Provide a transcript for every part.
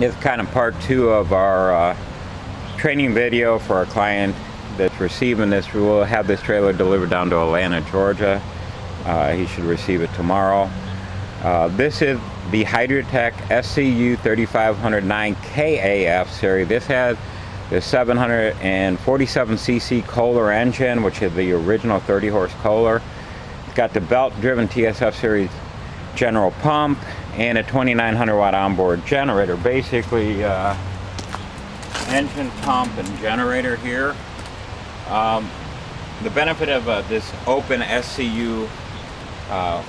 This is kind of part 2 of our training video for our client that's receiving this. We will have this trailer delivered down to Atlanta, Georgia. He should receive it tomorrow. This is the Hydro-Tek SCU3509KAF series. This has the 747cc Kohler engine, which is the original 30-horse Kohler. It's got the belt-driven TSF series general pump and a 2,900-watt onboard generator. Basically, engine, pump, and generator here. The benefit of this open SCU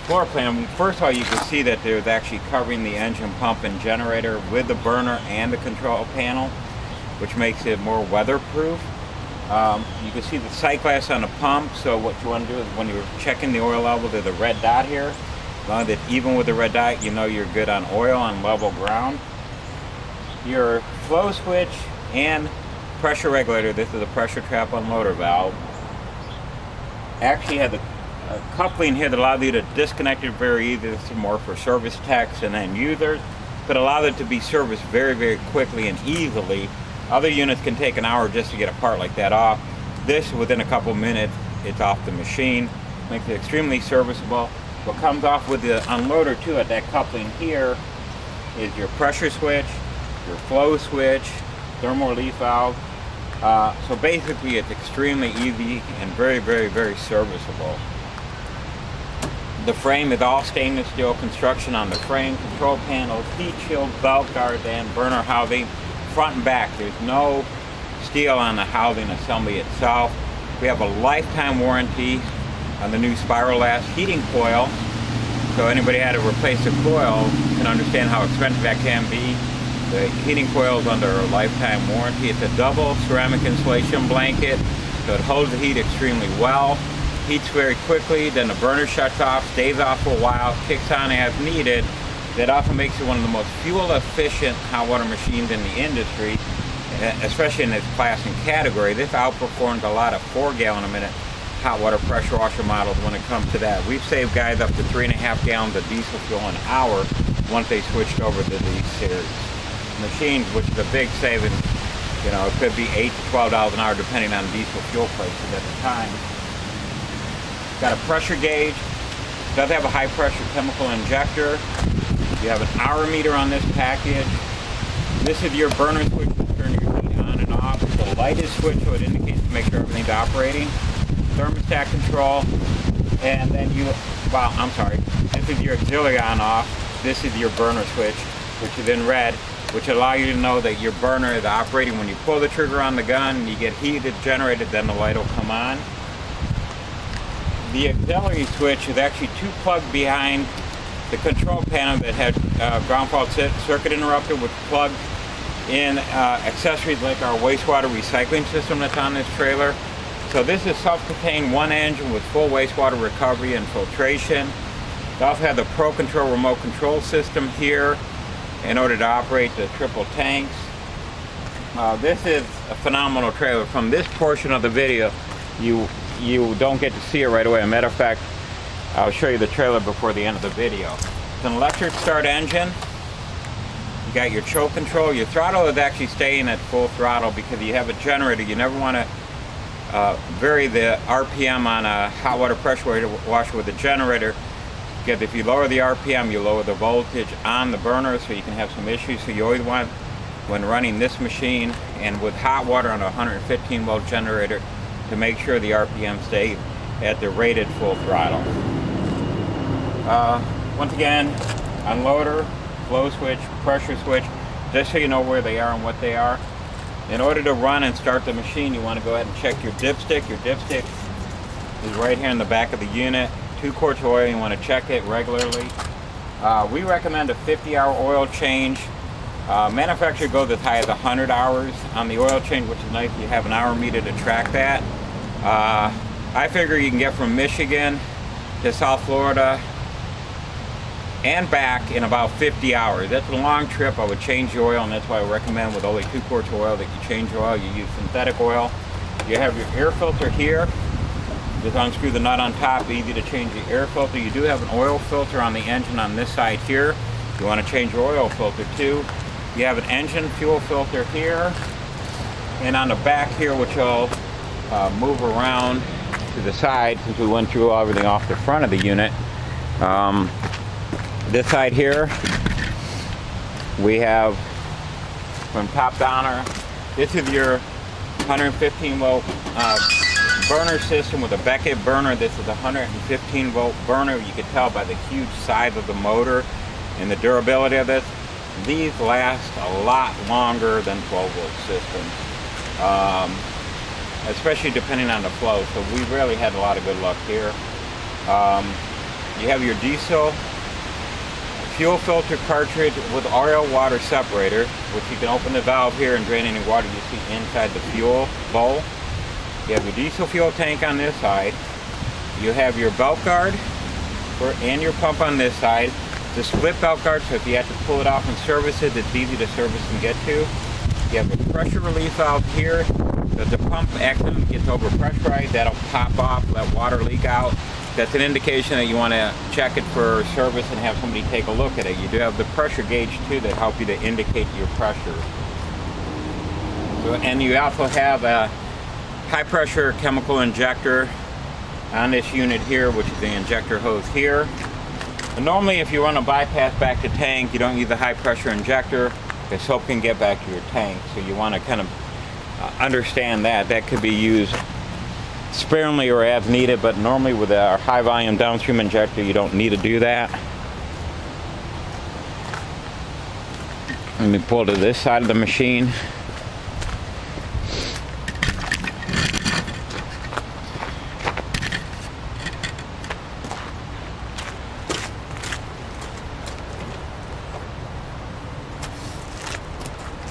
floor plan, first of all, you can see that there's actually covering the engine, pump, and generator with the burner and the control panel, which makes it more weatherproof. You can see the sight glass on the pump, so what you want to do is when you're checking the oil level, there's a red dot here. That even with the red dot, you know you're good on oil on level ground. Your flow switch and pressure regulator, this is a pressure trap unloader valve, actually has a coupling here that allows you to disconnect it very easy. This is more for service techs and end users, but allows it to be serviced very, very quickly and easily. Other units can take an hour just to get a part like that off. This, within a couple minutes, it's off the machine. Makes it extremely serviceable. What comes off with the unloader too at that coupling here is your pressure switch, your flow switch, thermal relief valve. So basically it's extremely easy and very, very, very serviceable. The frame is all stainless steel construction on the frame, control panels, heat shield, belt guards, and burner housing, front and back. There's no steel on the housing assembly itself. We have a lifetime warranty on the new spiral lash heating coil, so anybody had to replace the coil can understand how expensive that can be. The heating coil is under a lifetime warranty. It's a double ceramic insulation blanket, so it holds the heat extremely well. Heats very quickly, then the burner shuts off, stays off for a while, kicks on as needed. That often makes it one of the most fuel efficient hot water machines in the industry, especially in its class and category. This outperforms a lot of 4 gallon a minute hot water pressure washer models when it comes to that. We've saved guys up to 3.5 gallons of diesel fuel an hour once they switched over to these series machines, which is a big saving. You know, it could be $8 to $12 an hour depending on diesel fuel prices at the time. It's got a pressure gauge. It does have a high pressure chemical injector. You have an hour meter on this package. This is your burner switch to turn your heat on and off. The light is switched, so it indicates to make sure everything's operating. Thermostat control, and then this is your auxiliary on off. This is your burner switch, which is in red, which allow you to know that your burner is operating. When you pull the trigger on the gun, you get heat that's generated, then the light will come on. The auxiliary switch is actually two plugs behind the control panel that had ground fault circuit interrupter, which plugs in accessories like our wastewater recycling system that's on this trailer. So this is self-contained, one engine with full wastewater recovery and filtration. It also has the Pro Control remote control system here in order to operate the triple tanks. This is a phenomenal trailer. From this portion of the video, you don't get to see it right away. As a matter of fact, I'll show you the trailer before the end of the video. It's an electric start engine. You got your choke control. Your throttle is actually staying at full throttle because you have a generator. You never want to vary the RPM on a hot water pressure washer with a generator, because if you lower the RPM, you lower the voltage on the burner, so you can have some issues. So you always want, when running this machine and with hot water on a 115 volt generator, to make sure the RPM stays at the rated full throttle. Once again, unloader, flow switch, pressure switch, just so you know where they are and what they are. In order to run and start the machine, you want to go ahead and check your dipstick. Your dipstick is right here in the back of the unit. 2 quarts of oil, you want to check it regularly. We recommend a 50-hour oil change. Manufacturer goes as high as 100 hours on the oil change, which is nice. You have an hour meter to track that. I figure you can get from Michigan to South Florida and back in about 50 hours. That's a long trip. I would change the oil, and that's why I recommend with only 2 quarts of oil that you change the oil. You use synthetic oil. You have your air filter here. Just unscrew the nut on top, easy to change the air filter. You do have an oil filter on the engine on this side here. You want to change your oil filter too. You have an engine fuel filter here, and on the back here, which I'll move around to the side since we went through everything off the front of the unit. This side here, we have from top downer. This is your 115 volt burner system with a Beckett burner. This is a 115 volt burner. You can tell by the huge size of the motor and the durability of this. These last a lot longer than 12 volt systems, especially depending on the flow. So we really had a lot of good luck here. You have your diesel fuel filter cartridge with RO water separator, which you can open the valve here and drain any water you see inside the fuel bowl. You have your diesel fuel tank on this side. You have your belt guard and your pump on this side. The split belt guard, so if you have to pull it off and service it, it's easy to service and get to. You have a pressure relief valve here. If the pump actually gets over pressurized, that'll pop off, let water leak out. That's an indication that you want to check it for service and have somebody take a look at it. You do have the pressure gauge too that help you to indicate your pressure. So, and you also have a high pressure chemical injector on this unit here, which is the injector hose here. And normally if you run a bypass back to tank, you don't use a high pressure injector because soap can get back to your tank. So you want to kind of understand that. That could be used sparingly or as needed, but normally with our high volume downstream injector, you don't need to do that. Let me pull to this side of the machine.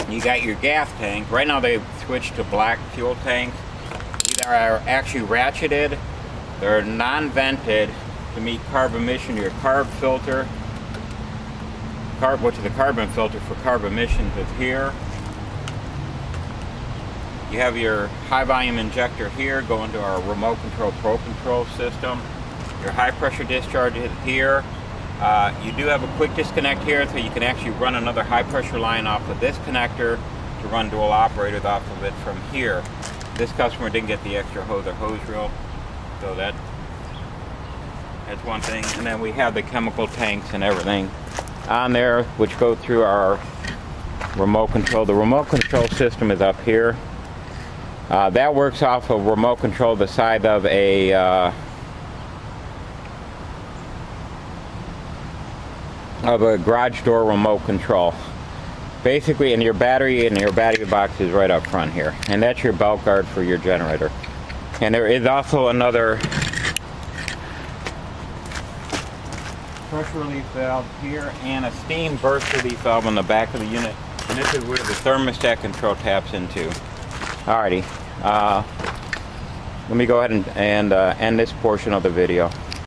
You got your gas tank. Right now they've switched to black fuel tanks. These are actually ratcheted. They're non-vented to meet CARB emission. Your CARB filter, which is the carbon filter for CARB emissions, is here. You have your high volume injector here going to our remote control pro control system. Your high pressure discharge is here. You do have a quick disconnect here, so you can actually run another high pressure line off of this connector to run dual operators off of it from here. This customer didn't get the extra hose or hose reel, so that's one thing. And then we have the chemical tanks and everything on there, which go through our remote control. The remote control system is up here. That works off of remote control the side of a garage door remote control, basically, and your battery box is right up front here, and that's your belt guard for your generator. And there is also another pressure relief valve here and a steam burst relief valve on the back of the unit, and this is where the thermostat control taps into. Alrighty, let me go ahead and end this portion of the video.